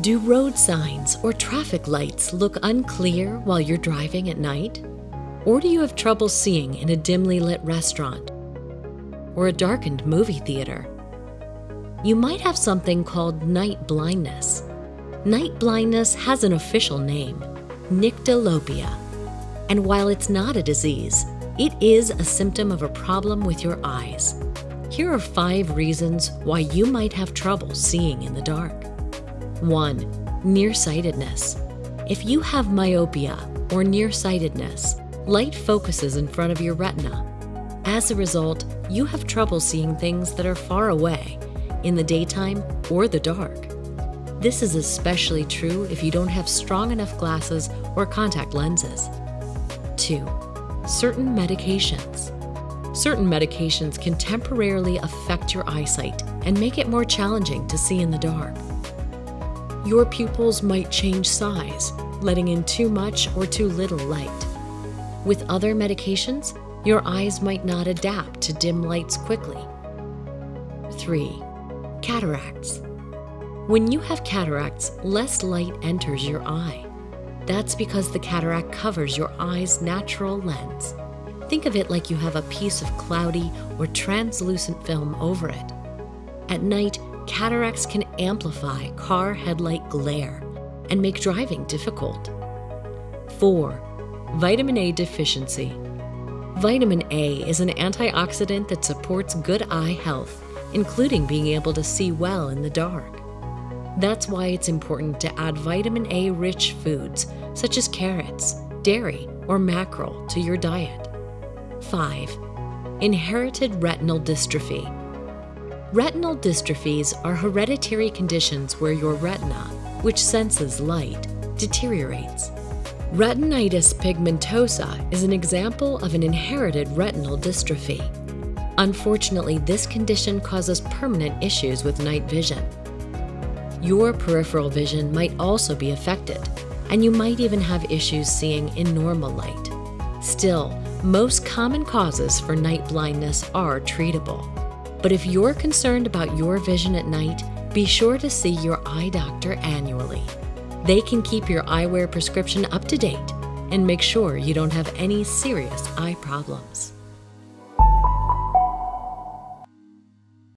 Do road signs or traffic lights look unclear while you're driving at night? Or do you have trouble seeing in a dimly lit restaurant or a darkened movie theater? You might have something called night blindness. Night blindness has an official name, nyctalopia. And while it's not a disease, it is a symptom of a problem with your eyes. Here are 5 reasons why you might have trouble seeing in the dark. 1. Nearsightedness. If you have myopia or nearsightedness, light focuses in front of your retina. As a result, you have trouble seeing things that are far away, in the daytime or the dark. This is especially true if you don't have strong enough glasses or contact lenses. 2. Certain medications. Certain medications can temporarily affect your eyesight and make it more challenging to see in the dark. Your pupils might change size, letting in too much or too little light. With other medications, your eyes might not adapt to dim lights quickly. 3. Cataracts. When you have cataracts, less light enters your eye. That's because the cataract covers your eye's natural lens. Think of it like you have a piece of cloudy or translucent film over it. At night, cataracts can amplify car headlight glare and make driving difficult. 4. Vitamin A deficiency. Vitamin A is an antioxidant that supports good eye health, including being able to see well in the dark. That's why it's important to add vitamin A-rich foods such as carrots, dairy, or mackerel to your diet. 5. Inherited retinal dystrophy. Retinal dystrophies are hereditary conditions where your retina, which senses light, deteriorates. Retinitis pigmentosa is an example of an inherited retinal dystrophy. Unfortunately, this condition causes permanent issues with night vision. Your peripheral vision might also be affected, and you might even have issues seeing in normal light. Still, most common causes for night blindness are treatable. But if you're concerned about your vision at night, be sure to see your eye doctor annually. They can keep your eyewear prescription up to date and make sure you don't have any serious eye problems.